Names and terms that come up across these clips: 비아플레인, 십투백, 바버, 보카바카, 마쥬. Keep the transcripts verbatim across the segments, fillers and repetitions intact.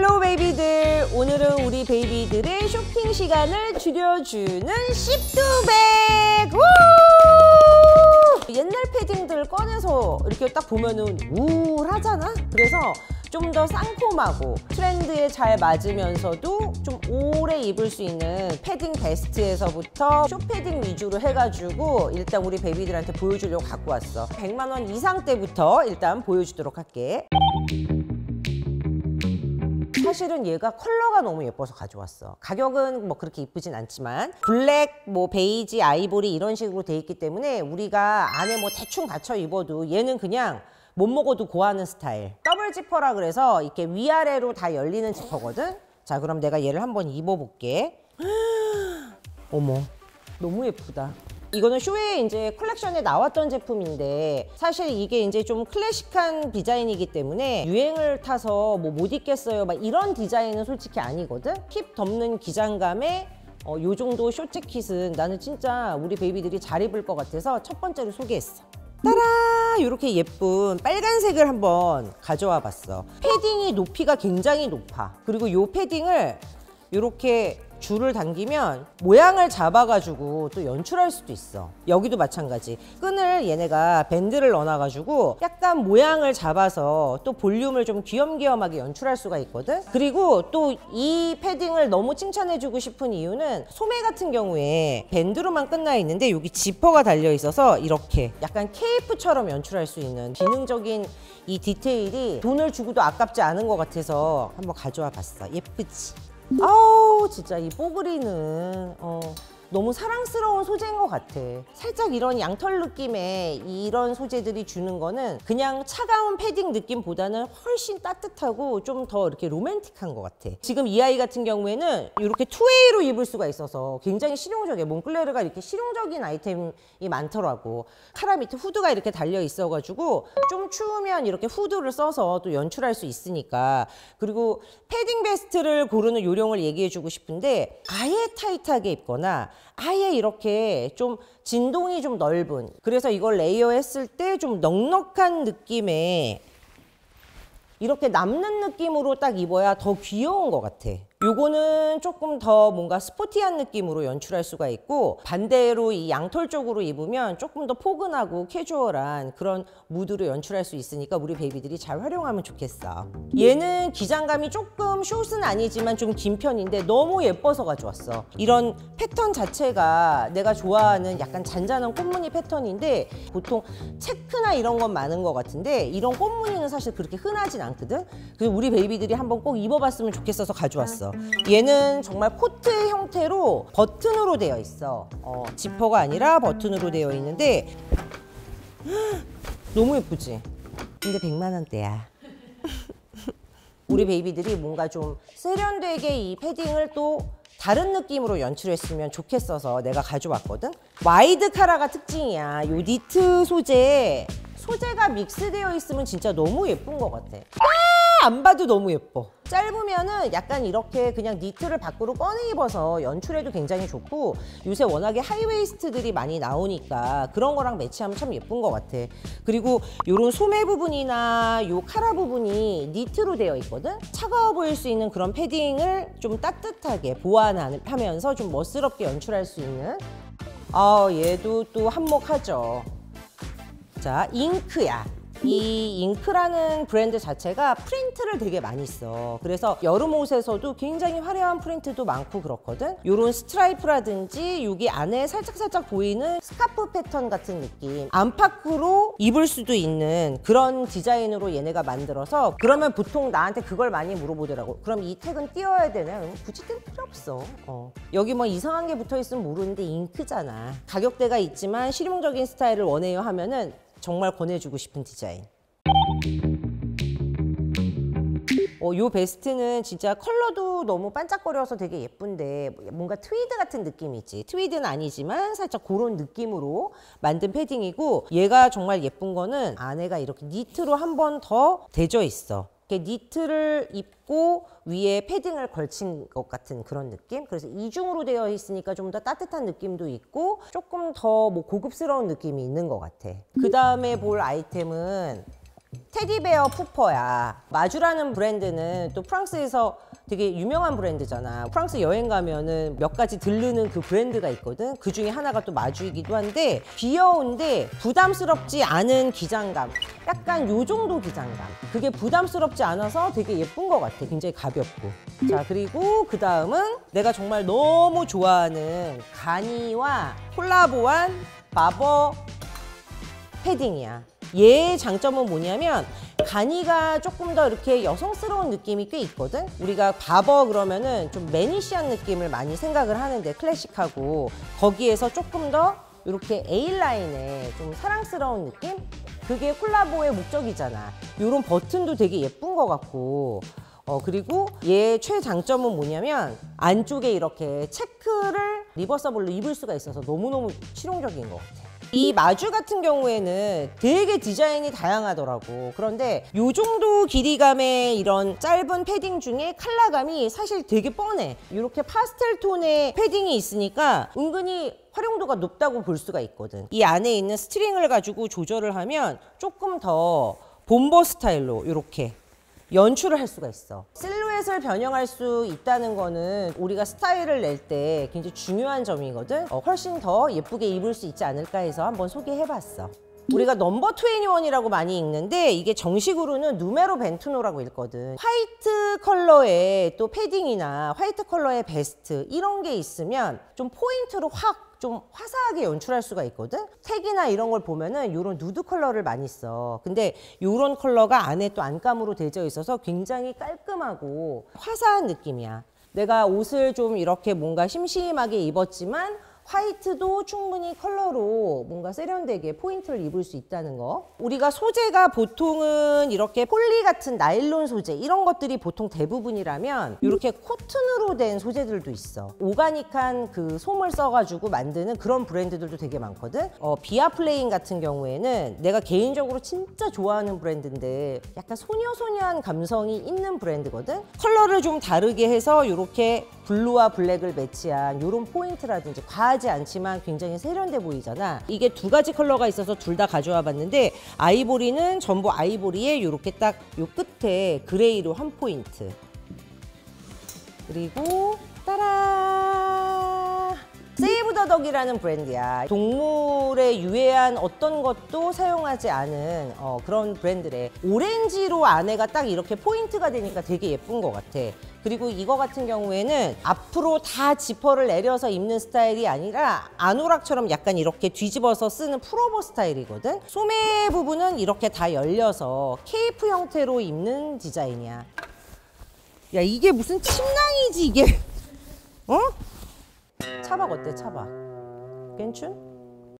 헬로우 베이비들, 오늘은 우리 베이비들의 쇼핑 시간을 줄여주는 십투백! 우! 옛날 패딩들 꺼내서 이렇게 딱 보면은 우울하잖아? 그래서 좀 더 쌍콤하고 트렌드에 잘 맞으면서도 좀 오래 입을 수 있는 패딩 베스트에서부터 숏패딩 위주로 해가지고 일단 우리 베이비들한테 보여주려고 갖고 왔어. 백만 원 이상 때부터 일단 보여주도록 할게. 사실은 얘가 컬러가 너무 예뻐서 가져왔어. 가격은 뭐 그렇게 이쁘진 않지만 블랙, 뭐 베이지, 아이보리 이런 식으로 돼 있기 때문에 우리가 안에 뭐 대충 갖춰 입어도 얘는 그냥 못 먹어도 고하는 스타일. 더블 지퍼라 그래서 이렇게 위아래로 다 열리는 지퍼거든? 자, 그럼 내가 얘를 한번 입어볼게. 어머, 너무 예쁘다. 이거는 쇼에 이제 컬렉션에 나왔던 제품인데 사실 이게 이제 좀 클래식한 디자인이기 때문에 유행을 타서 뭐 못 입겠어요 막 이런 디자인은 솔직히 아니거든? 힙 덮는 기장감에 어, 요 정도 숏 재킷은 나는 진짜 우리 베이비들이 잘 입을 것 같아서 첫 번째로 소개했어. 따라! 이렇게 예쁜 빨간색을 한번 가져와 봤어. 패딩이 높이가 굉장히 높아. 그리고 요 패딩을 이렇게 줄을 당기면 모양을 잡아가지고 또 연출할 수도 있어. 여기도 마찬가지. 끈을 얘네가 밴드를 넣어놔가지고 약간 모양을 잡아서 또 볼륨을 좀 귀염귀염하게 연출할 수가 있거든. 그리고 또 이 패딩을 너무 칭찬해주고 싶은 이유는 소매 같은 경우에 밴드로만 끝나 있는데 여기 지퍼가 달려 있어서 이렇게 약간 케이프처럼 연출할 수 있는 기능적인 이 디테일이 돈을 주고도 아깝지 않은 것 같아서 한번 가져와 봤어. 예쁘지? 아우 진짜 이 뽀글이는 어, 너무 사랑스러운 소재인 것 같아. 살짝 이런 양털 느낌의 이런 소재들이 주는 거는 그냥 차가운 패딩 느낌보다는 훨씬 따뜻하고 좀 더 이렇게 로맨틱한 것 같아. 지금 이 아이 같은 경우에는 이렇게 투웨이로 입을 수가 있어서 굉장히 실용적이에요. 몽클레르가 이렇게 실용적인 아이템이 많더라고. 카라 밑에 후드가 이렇게 달려 있어가지고 좀 추우면 이렇게 후드를 써서 또 연출할 수 있으니까. 그리고 패딩 베스트를 고르는 요령을 얘기해주고 싶은데 아예 타이트하게 입거나 아예 이렇게 좀 진동이 좀 넓은, 그래서 이걸 레이어했을 때 좀 넉넉한 느낌의 이렇게 남는 느낌으로 딱 입어야 더 귀여운 것 같아. 요거는 조금 더 뭔가 스포티한 느낌으로 연출할 수가 있고, 반대로 이 양털 쪽으로 입으면 조금 더 포근하고 캐주얼한 그런 무드로 연출할 수 있으니까 우리 베이비들이 잘 활용하면 좋겠어. 얘는 기장감이 조금 숏은 아니지만 좀 긴 편인데 너무 예뻐서 가져왔어. 이런 패턴 자체가 내가 좋아하는 약간 잔잔한 꽃무늬 패턴인데 보통 체크나 이런 건 많은 것 같은데 이런 꽃무늬는 사실 그렇게 흔하진 않거든? 그래서 우리 베이비들이 한번 꼭 입어봤으면 좋겠어서 가져왔어. 얘는 정말 코트 형태로 버튼으로 되어 있어. 어, 지퍼가 아니라 버튼으로 되어 있는데 헉, 너무 예쁘지? 근데 백만 원대야. 우리 베이비들이 뭔가 좀 세련되게 이 패딩을 또 다른 느낌으로 연출했으면 좋겠어서 내가 가져왔거든? 와이드 카라가 특징이야. 요 니트 소재에 소재가 믹스되어 있으면 진짜 너무 예쁜 것 같아. 안 봐도 너무 예뻐. 짧으면은 약간 이렇게 그냥 니트를 밖으로 꺼내 입어서 연출해도 굉장히 좋고, 요새 워낙에 하이웨이스트들이 많이 나오니까 그런 거랑 매치하면 참 예쁜 것 같아. 그리고 요런 소매 부분이나 요 카라 부분이 니트로 되어 있거든? 차가워 보일 수 있는 그런 패딩을 좀 따뜻하게 보완하면서 좀 멋스럽게 연출할 수 있는. 아, 얘도 또 한몫하죠. 자, 잉크야. 이 잉크라는 브랜드 자체가 프린트를 되게 많이 써. 그래서 여름 옷에서도 굉장히 화려한 프린트도 많고 그렇거든. 요런 스트라이프라든지 여기 안에 살짝살짝 보이는 스카프 패턴 같은 느낌, 안팎으로 입을 수도 있는 그런 디자인으로 얘네가 만들어서. 그러면 보통 나한테 그걸 많이 물어보더라고. 그럼 이 택은 띄어야 되나? 굳이 뗄 필요 없어. 어. 여기 뭐 이상한 게 붙어있으면 모르는데 잉크잖아. 가격대가 있지만 실용적인 스타일을 원해요 하면은 정말 권해주고 싶은 디자인. 어, 요 베스트는 진짜 컬러도 너무 반짝거려서 되게 예쁜데 뭔가 트위드 같은 느낌이지. 트위드는 아니지만 살짝 그런 느낌으로 만든 패딩이고, 얘가 정말 예쁜 거는 안에가 이렇게 니트로 한 번 더 대져 있어. 이렇게 니트를 입고 위에 패딩을 걸친 것 같은 그런 느낌? 그래서 이중으로 되어 있으니까 좀 더 따뜻한 느낌도 있고 조금 더 뭐 고급스러운 느낌이 있는 것 같아. 그 다음에 볼 아이템은 테디베어 푸퍼야. 마쥬라는 브랜드는 또 프랑스에서 되게 유명한 브랜드잖아. 프랑스 여행 가면은 몇 가지 들르는 그 브랜드가 있거든. 그 중에 하나가 또 마쥬이기도 한데, 귀여운데 부담스럽지 않은 기장감, 약간 요 정도 기장감. 그게 부담스럽지 않아서 되게 예쁜 것 같아. 굉장히 가볍고. 자, 그리고 그 다음은 내가 정말 너무 좋아하는 가니와 콜라보한 바버 패딩이야. 얘의 장점은 뭐냐면, 가니가 조금 더 이렇게 여성스러운 느낌이 꽤 있거든. 우리가 바버 그러면은 좀 매니시한 느낌을 많이 생각을 하는데, 클래식하고 거기에서 조금 더 이렇게 A라인의 좀 사랑스러운 느낌? 그게 콜라보의 목적이잖아. 요런 버튼도 되게 예쁜 것 같고, 어 그리고 얘 최장점은 뭐냐면 안쪽에 이렇게 체크를 리버서블로 입을 수가 있어서 너무너무 실용적인 것 같아. 이 마쥬 같은 경우에는 되게 디자인이 다양하더라고. 그런데 요 정도 길이감의 이런 짧은 패딩 중에 컬러감이 사실 되게 뻔해. 이렇게 파스텔 톤의 패딩이 있으니까 은근히 활용도가 높다고 볼 수가 있거든. 이 안에 있는 스트링을 가지고 조절을 하면 조금 더 본버 스타일로 이렇게 연출을 할 수가 있어. 실루엣을 변형할 수 있다는 거는 우리가 스타일을 낼 때 굉장히 중요한 점이거든. 어, 훨씬 더 예쁘게 입을 수 있지 않을까 해서 한번 소개해봤어. 우리가 넘버 이십일이라고 많이 읽는데, 이게 정식으로는 누메로 벤투노라고 읽거든. 화이트 컬러의 또 패딩이나 화이트 컬러의 베스트, 이런 게 있으면 좀 포인트로 확 좀 화사하게 연출할 수가 있거든. 색이나 이런 걸 보면은 요런 누드 컬러를 많이 써. 근데 요런 컬러가 안에 또 안감으로 되어 있어서 굉장히 깔끔하고 화사한 느낌이야. 내가 옷을 좀 이렇게 뭔가 심심하게 입었지만 화이트도 충분히 컬러로 뭔가 세련되게 포인트를 입을 수 있다는 거. 우리가 소재가 보통은 이렇게 폴리 같은 나일론 소재, 이런 것들이 보통 대부분이라면 이렇게 코튼으로 된 소재들도 있어. 오가닉한 그 솜을 써가지고 만드는 그런 브랜드들도 되게 많거든. 어, 비아플레인 같은 경우에는 내가 개인적으로 진짜 좋아하는 브랜드인데, 약간 소녀소녀한 감성이 있는 브랜드거든. 컬러를 좀 다르게 해서 이렇게 블루와 블랙을 매치한 이런 포인트라든지, 과하지 않지만 굉장히 세련돼 보이잖아. 이게 두 가지 컬러가 있어서 둘 다 가져와 봤는데, 아이보리는 전부 아이보리에 이렇게 딱 요 끝에 그레이로 한 포인트. 그리고 따란! 세이브 더 덕이라는 브랜드야. 동물에 유해한 어떤 것도 사용하지 않은 어, 그런 브랜드래. 오렌지로 안에가 딱 이렇게 포인트가 되니까 되게 예쁜 것 같아. 그리고 이거 같은 경우에는 앞으로 다 지퍼를 내려서 입는 스타일이 아니라 아노락처럼 약간 이렇게 뒤집어서 쓰는 풀오버 스타일이거든. 소매 부분은 이렇게 다 열려서 케이프 형태로 입는 디자인이야. 야, 이게 무슨 침낭이지 이게. 어? 차박 어때, 차박? 괜춘?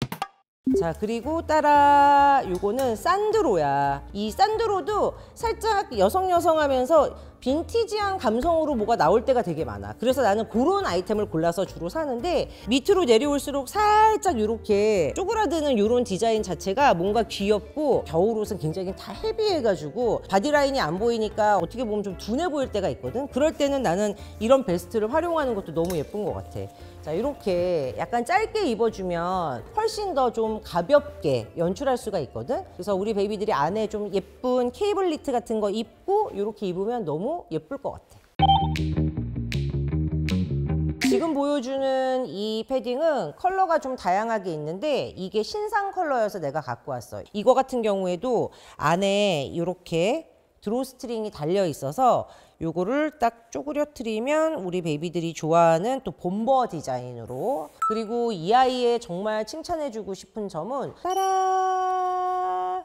자, 그리고 따라, 요거는 산드로야. 이 산드로도 살짝 여성여성하면서 빈티지한 감성으로 뭐가 나올 때가 되게 많아. 그래서 나는 그런 아이템을 골라서 주로 사는데, 밑으로 내려올수록 살짝 요렇게 쪼그라드는 요런 디자인 자체가 뭔가 귀엽고, 겨울옷은 굉장히 다 헤비해가지고 바디라인이 안 보이니까 어떻게 보면 좀 둔해 보일 때가 있거든. 그럴 때는 나는 이런 베스트를 활용하는 것도 너무 예쁜 것 같아. 자, 이렇게 약간 짧게 입어주면 훨씬 더 좀 가볍게 연출할 수가 있거든. 그래서 우리 베이비들이 안에 좀 예쁜 케이블 니트 같은 거 입고 이렇게 입으면 너무 예쁠 것 같아. 지금 보여주는 이 패딩은 컬러가 좀 다양하게 있는데, 이게 신상 컬러여서 내가 갖고 왔어요. 이거 같은 경우에도 안에 이렇게 드로스트링이 달려 있어서 요거를 딱 쪼그려뜨리면 우리 베이비들이 좋아하는 또 본버 디자인으로. 그리고 이 아이의 정말 칭찬해주고 싶은 점은, 따란!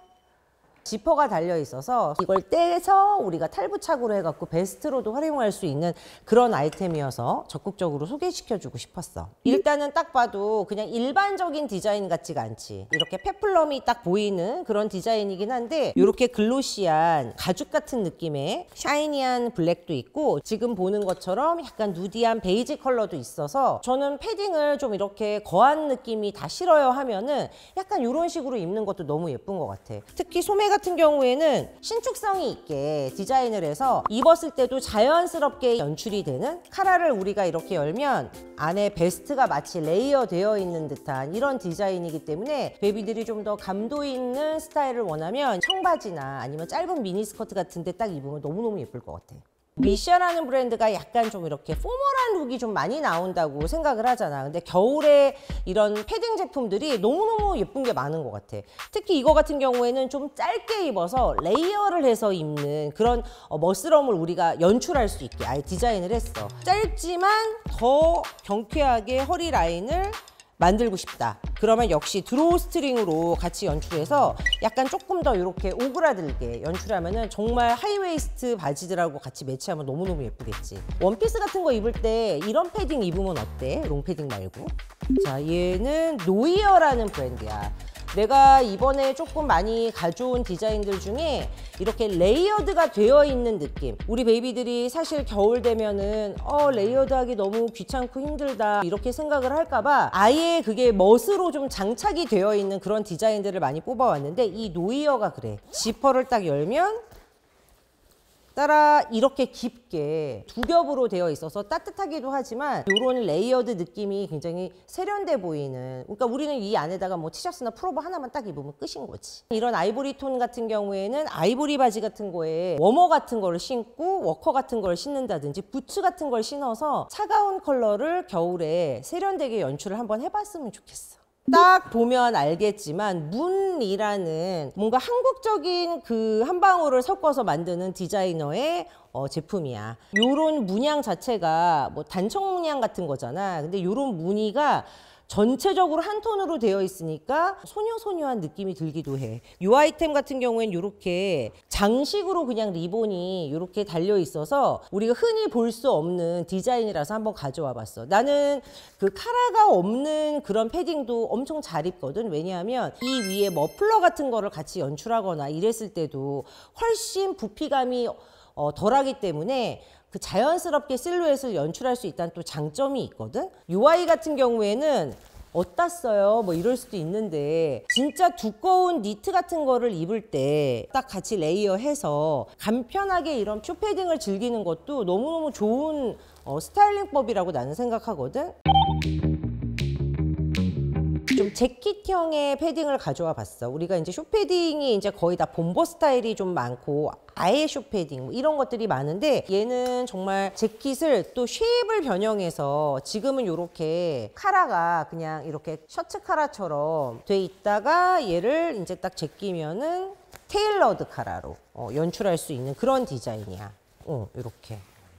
지퍼가 달려 있어서 이걸 떼서 우리가 탈부착으로 해갖고 베스트로도 활용할 수 있는 그런 아이템이어서 적극적으로 소개시켜주고 싶었어. 일단은 딱 봐도 그냥 일반적인 디자인 같지가 않지. 이렇게 페플럼이 딱 보이는 그런 디자인이긴 한데, 이렇게 글로시한 가죽 같은 느낌의 샤이니한 블랙도 있고, 지금 보는 것처럼 약간 누디한 베이지 컬러도 있어서, 저는 패딩을 좀 이렇게 거한 느낌이 다 싫어요 하면은 약간 이런 식으로 입는 것도 너무 예쁜 것 같아. 특히 소매가 같은 경우에는 신축성이 있게 디자인을 해서 입었을 때도 자연스럽게 연출이 되는, 카라를 우리가 이렇게 열면 안에 베스트가 마치 레이어 되어 있는 듯한 이런 디자인이기 때문에 베이비들이 좀 더 감도 있는 스타일을 원하면 청바지나 아니면 짧은 미니스커트 같은 데 딱 입으면 너무너무 예쁠 것 같아. 미샤라는 브랜드가 약간 좀 이렇게 포멀한 룩이 좀 많이 나온다고 생각을 하잖아. 근데 겨울에 이런 패딩 제품들이 너무너무 예쁜 게 많은 것 같아. 특히 이거 같은 경우에는 좀 짧게 입어서 레이어를 해서 입는 그런 멋스러움을 우리가 연출할 수 있게 아예 디자인을 했어. 짧지만 더 경쾌하게 허리 라인을 만들고 싶다. 그러면 역시 드로우 스트링으로 같이 연출해서 약간 조금 더 이렇게 오그라들게 연출하면은 정말 하이웨이스트 바지들하고 같이 매치하면 너무너무 예쁘겠지. 원피스 같은 거 입을 때 이런 패딩 입으면 어때? 롱패딩 말고. 자, 얘는 노이어라는 브랜드야. 내가 이번에 조금 많이 가져온 디자인들 중에 이렇게 레이어드가 되어 있는 느낌, 우리 베이비들이 사실 겨울 되면은 어 레이어드하기 너무 귀찮고 힘들다 이렇게 생각을 할까봐 아예 그게 멋으로 좀 장착이 되어 있는 그런 디자인들을 많이 뽑아왔는데, 이 노이어가 그래. 지퍼를 딱 열면 따라 이렇게 깊게 두 겹으로 되어 있어서 따뜻하기도 하지만 이런 레이어드 느낌이 굉장히 세련돼 보이는, 그러니까 우리는 이 안에다가 뭐 티셔츠나 풀오버 하나만 딱 입으면 끝인 거지. 이런 아이보리톤 같은 경우에는 아이보리 바지 같은 거에 워머 같은 거를 신고 워커 같은 걸 신는다든지 부츠 같은 걸 신어서 차가운 컬러를 겨울에 세련되게 연출을 한번 해봤으면 좋겠어. 딱 보면 알겠지만 문이라는 뭔가 한국적인 그 한방울을 섞어서 만드는 디자이너의 어, 제품이야. 요런 문양 자체가 뭐 단청 문양 같은 거잖아. 근데 요런 무늬가 전체적으로 한 톤으로 되어 있으니까 소녀소녀한 느낌이 들기도 해. 이 아이템 같은 경우에는 이렇게 장식으로 그냥 리본이 이렇게 달려 있어서 우리가 흔히 볼 수 없는 디자인이라서 한번 가져와 봤어. 나는 그 카라가 없는 그런 패딩도 엄청 잘 입거든. 왜냐하면 이 위에 머플러 같은 거를 같이 연출하거나 이랬을 때도 훨씬 부피감이 어, 덜하기 때문에 그 자연스럽게 실루엣을 연출할 수 있다는 또 장점이 있거든. 유아이 같은 경우에는 어따 써요 뭐 이럴 수도 있는데 진짜 두꺼운 니트 같은 거를 입을 때 딱 같이 레이어해서 간편하게 이런 큐패딩을 즐기는 것도 너무너무 좋은 어, 스타일링법이라고 나는 생각하거든. 좀 재킷형의 패딩을 가져와 봤어. 우리가 이제 숏패딩이 이제 거의 다 본버 스타일이 좀 많고 아예 숏패딩 뭐 이런 것들이 많은데, 얘는 정말 재킷을 또 쉐입을 변형해서 지금은 이렇게 카라가 그냥 이렇게 셔츠 카라처럼 돼 있다가 얘를 이제 딱 제끼면은 테일러드 카라로 어, 연출할 수 있는 그런 디자인이야. 어, 이렇게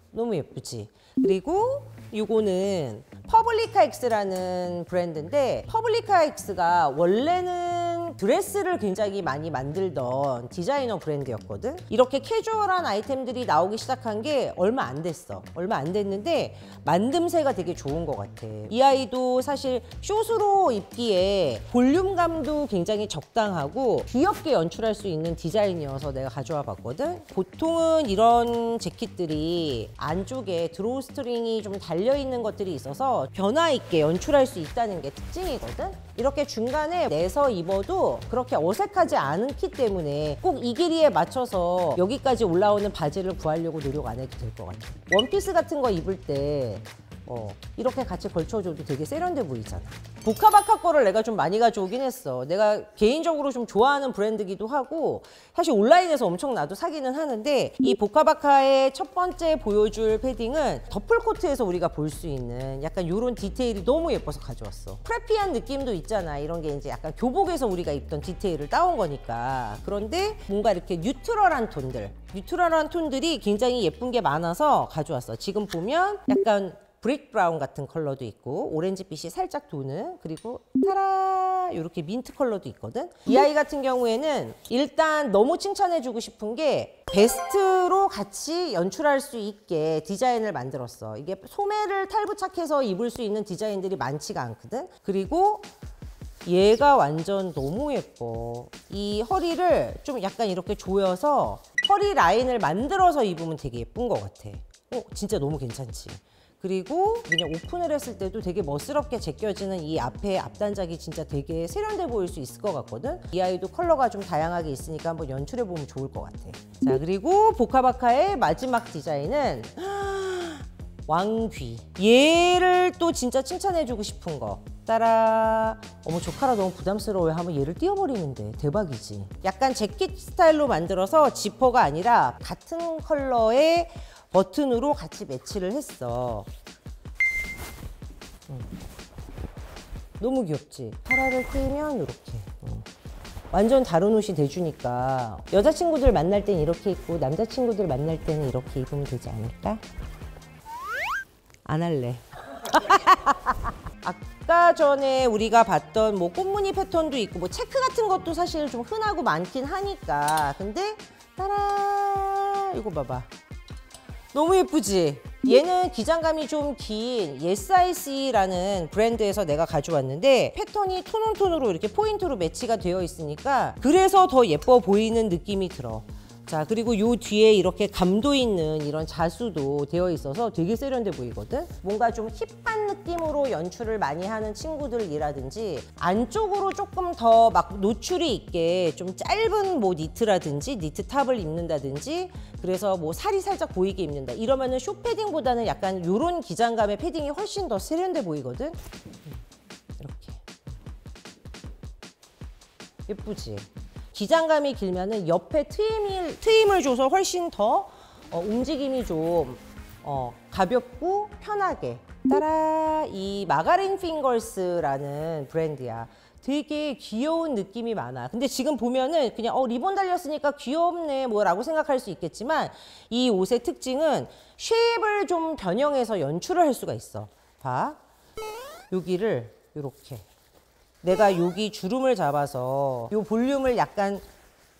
너무 예쁘지? 그리고 이거는 퍼블리카 X라는 브랜드인데, 퍼블리카 X가 원래는 드레스를 굉장히 많이 만들던 디자이너 브랜드였거든. 이렇게 캐주얼한 아이템들이 나오기 시작한 게 얼마 안 됐어. 얼마 안 됐는데 만듦새가 되게 좋은 것 같아. 이 아이도 사실 숏으로 입기에 볼륨감도 굉장히 적당하고 귀엽게 연출할 수 있는 디자인이어서 내가 가져와 봤거든. 보통은 이런 재킷들이 안쪽에 드로우 스트링이 좀 달려있는 것들이 있어서 변화 있게 연출할 수 있다는 게 특징이거든. 이렇게 중간에 내서 입어도 그렇게 어색하지 않기 때문에 꼭 이 길이에 맞춰서 여기까지 올라오는 바지를 구하려고 노력 안 해도 될 것 같아. 원피스 같은 거 입을 때 어, 이렇게 같이 걸쳐줘도 되게 세련돼 보이잖아. 보카바카 거를 내가 좀 많이 가져오긴 했어. 내가 개인적으로 좀 좋아하는 브랜드기도 하고 사실 온라인에서 엄청 나도 사기는 하는데, 이 보카바카의 첫 번째 보여줄 패딩은 더플코트에서 우리가 볼 수 있는 약간 이런 디테일이 너무 예뻐서 가져왔어. 프레피한 느낌도 있잖아. 이런 게 이제 약간 교복에서 우리가 입던 디테일을 따온 거니까. 그런데 뭔가 이렇게 뉴트럴한 톤들, 뉴트럴한 톤들이 굉장히 예쁜 게 많아서 가져왔어. 지금 보면 약간 브릭 브라운 같은 컬러도 있고 오렌지빛이 살짝 도는, 그리고 타라 이렇게 민트 컬러도 있거든. 이 아이 같은 경우에는 일단 너무 칭찬해주고 싶은 게 베스트로 같이 연출할 수 있게 디자인을 만들었어. 이게 소매를 탈부착해서 입을 수 있는 디자인들이 많지가 않거든. 그리고 얘가 완전 너무 예뻐. 이 허리를 좀 약간 이렇게 조여서 허리 라인을 만들어서 입으면 되게 예쁜 것 같아. 어, 진짜 너무 괜찮지? 그리고 그냥 오픈을 했을 때도 되게 멋스럽게 제껴지는 이 앞에 앞단작이 진짜 되게 세련돼 보일 수 있을 것 같거든. 이 아이도 컬러가 좀 다양하게 있으니까 한번 연출해보면 좋을 것 같아. 자, 그리고 보카바카의 마지막 디자인은 왕귀. 얘를 또 진짜 칭찬해주고 싶은 거. 따라. 어머, 조카라 너무 부담스러워요 하면 얘를 띄워버리는데 대박이지. 약간 재킷 스타일로 만들어서 지퍼가 아니라 같은 컬러의 버튼으로 같이 매치를 했어. 응. 너무 귀엽지? 파라를 끼면 이렇게. 응. 완전 다른 옷이 돼주니까 여자친구들 만날 땐 이렇게 입고 남자친구들 만날 때는 이렇게 입으면 되지 않을까? 안 할래. 아까 전에 우리가 봤던 뭐 꽃무늬 패턴도 있고 뭐 체크 같은 것도 사실 좀 흔하고 많긴 하니까. 근데 따라, 이거 봐봐. 너무 예쁘지? 얘는 기장감이 좀 긴 예스아이씨라는 브랜드에서 내가 가져왔는데 패턴이 톤온톤으로 이렇게 포인트로 매치가 되어 있으니까 그래서 더 예뻐 보이는 느낌이 들어. 자, 그리고 요 뒤에 이렇게 감도 있는 이런 자수도 되어 있어서 되게 세련돼 보이거든? 뭔가 좀 힙한 느낌으로 연출을 많이 하는 친구들이라든지 안쪽으로 조금 더 막 노출이 있게 좀 짧은 뭐 니트라든지 니트 탑을 입는다든지 그래서 뭐 살이 살짝 보이게 입는다 이러면은 숏패딩보다는 약간 요런 기장감의 패딩이 훨씬 더 세련돼 보이거든? 이렇게 예쁘지? 기장감이 길면은 옆에 트임을, 트임을 줘서 훨씬 더 어, 움직임이 좀 어, 가볍고 편하게. 따라, 이 마가린 핑걸스라는 브랜드야. 되게 귀여운 느낌이 많아. 근데 지금 보면은 그냥 어, 리본 달렸으니까 귀엽네 뭐라고 생각할 수 있겠지만 이 옷의 특징은 쉐입을 좀 변형해서 연출을 할 수가 있어. 봐, 여기를 이렇게. 내가 여기 주름을 잡아서 요 볼륨을 약간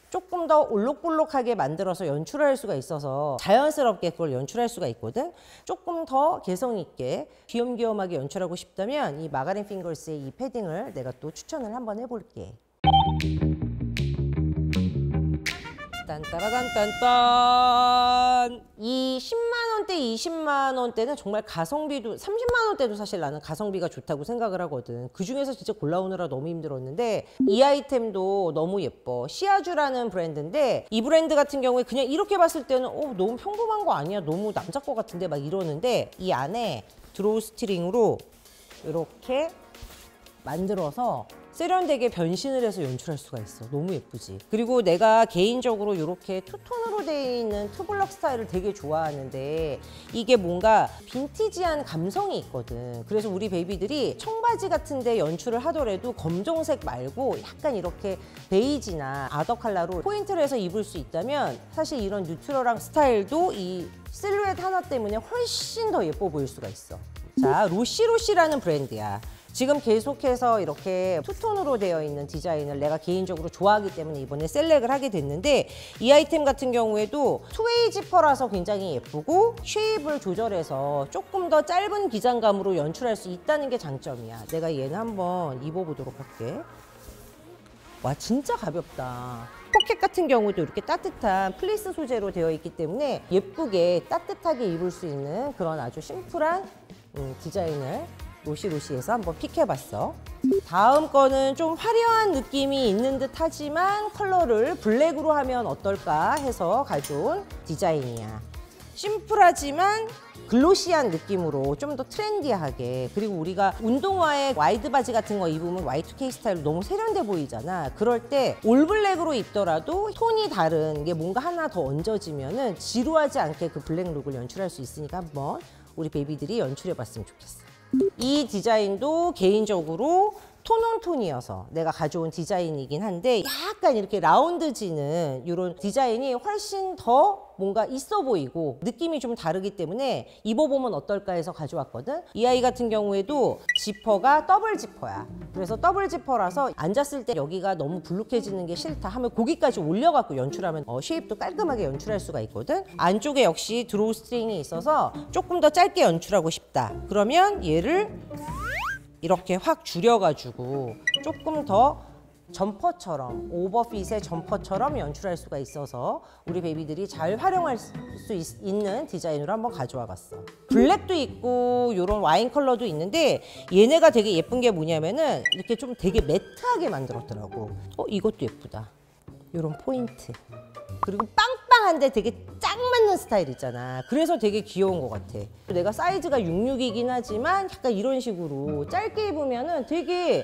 조금 더 올록볼록하게 만들어서 연출할 수가 있어서 자연스럽게 그걸 연출할 수가 있거든. 조금 더 개성 있게 귀염귀염하게 연출하고 싶다면 이 마가린 핑걸스의 이 패딩을 내가 또 추천을 한번 해볼게. 딴따라딴딴딴. 이 십만 원대, 이십만 원대는 정말 가성비도, 삼십만 원대도 사실 나는 가성비가 좋다고 생각을 하거든. 그중에서 진짜 골라오느라 너무 힘들었는데 이 아이템도 너무 예뻐. 시아주라는 브랜드인데 이 브랜드 같은 경우에 그냥 이렇게 봤을 때는 어, 너무 평범한 거 아니야? 너무 남자 거 같은데? 막 이러는데 이 안에 드로우 스트링으로 이렇게 만들어서 세련되게 변신을 해서 연출할 수가 있어. 너무 예쁘지? 그리고 내가 개인적으로 이렇게 투톤으로 되어 있는 투블럭 스타일을 되게 좋아하는데 이게 뭔가 빈티지한 감성이 있거든. 그래서 우리 베이비들이 청바지 같은 데 연출을 하더라도 검정색 말고 약간 이렇게 베이지나 아더 컬러로 포인트를 해서 입을 수 있다면 사실 이런 뉴트럴한 스타일도 이 실루엣 하나 때문에 훨씬 더 예뻐 보일 수가 있어. 자, 로시로시라는 브랜드야. 지금 계속해서 이렇게 투톤으로 되어 있는 디자인을 내가 개인적으로 좋아하기 때문에 이번에 셀렉을 하게 됐는데 이 아이템 같은 경우에도 투웨이 지퍼라서 굉장히 예쁘고 쉐입을 조절해서 조금 더 짧은 기장감으로 연출할 수 있다는 게 장점이야. 내가 얘는 한번 입어보도록 할게. 와, 진짜 가볍다. 포켓 같은 경우도 이렇게 따뜻한 플리스 소재로 되어 있기 때문에 예쁘게 따뜻하게 입을 수 있는 그런 아주 심플한 음, 디자인을 로시로시에서 한번 픽해봤어. 다음 거는 좀 화려한 느낌이 있는 듯 하지만 컬러를 블랙으로 하면 어떨까 해서 가져온 디자인이야. 심플하지만 글로시한 느낌으로 좀 더 트렌디하게. 그리고 우리가 운동화에 와이드 바지 같은 거 입으면 와이투케이 스타일로 너무 세련돼 보이잖아. 그럴 때 올블랙으로 입더라도 톤이 다른 게 뭔가 하나 더 얹어지면은 지루하지 않게 그 블랙 룩을 연출할 수 있으니까 한번 우리 베이비들이 연출해봤으면 좋겠어. 이 디자인도 개인적으로 톤온톤이어서 내가 가져온 디자인이긴 한데 약간 이렇게 라운드지는 이런 디자인이 훨씬 더 뭔가 있어 보이고 느낌이 좀 다르기 때문에 입어보면 어떨까 해서 가져왔거든. 이 아이 같은 경우에도 지퍼가 더블 지퍼야. 그래서 더블 지퍼라서 앉았을 때 여기가 너무 불룩해지는 게 싫다 하면 고기까지 올려갖고 연출하면 어, 쉐입도 깔끔하게 연출할 수가 있거든. 안쪽에 역시 드로우 스트링이 있어서 조금 더 짧게 연출하고 싶다 그러면 얘를 이렇게 확 줄여가지고 조금 더 점퍼처럼, 오버핏의 점퍼처럼 연출할 수가 있어서 우리 베이비들이 잘 활용할 수 있, 있는 디자인으로 한번 가져와 봤어. 블랙도 있고 요런 와인 컬러도 있는데 얘네가 되게 예쁜 게 뭐냐면은 이렇게 좀 되게 매트하게 만들었더라고. 어, 이것도 예쁘다. 요런 포인트. 그리고 빵빵한데 되게 짱 맞는 스타일 있잖아. 그래서 되게 귀여운 것 같아. 내가 사이즈가 육십육이긴 하지만 약간 이런 식으로 짧게 입으면은 되게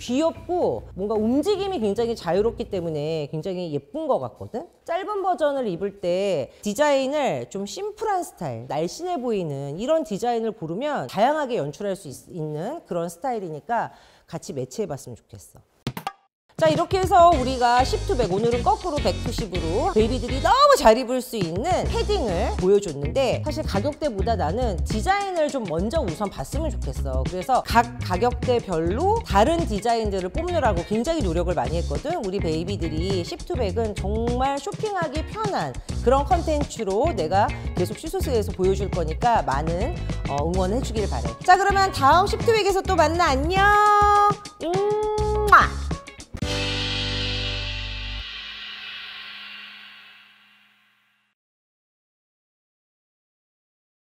귀엽고 뭔가 움직임이 굉장히 자유롭기 때문에 굉장히 예쁜 것 같거든? 짧은 버전을 입을 때 디자인을 좀 심플한 스타일, 날씬해 보이는 이런 디자인을 고르면 다양하게 연출할 수 있, 있는 그런 스타일이니까 같이 매치해봤으면 좋겠어. 자, 이렇게 해서 우리가 십투백, 오늘은 거꾸로 백투십으로 베이비들이 너무 잘 입을 수 있는 패딩을 보여줬는데 사실 가격대보다 나는 디자인을 좀 먼저 우선 봤으면 좋겠어. 그래서 각 가격대별로 다른 디자인들을 뽑느라고 굉장히 노력을 많이 했거든. 우리 베이비들이 십투백은 정말 쇼핑하기 편한 그런 컨텐츠로 내가 계속 시소스에서 보여줄 거니까 많은 응원해 주길 바래. 자, 그러면 다음 십투백에서 또 만나. 안녕. 음악.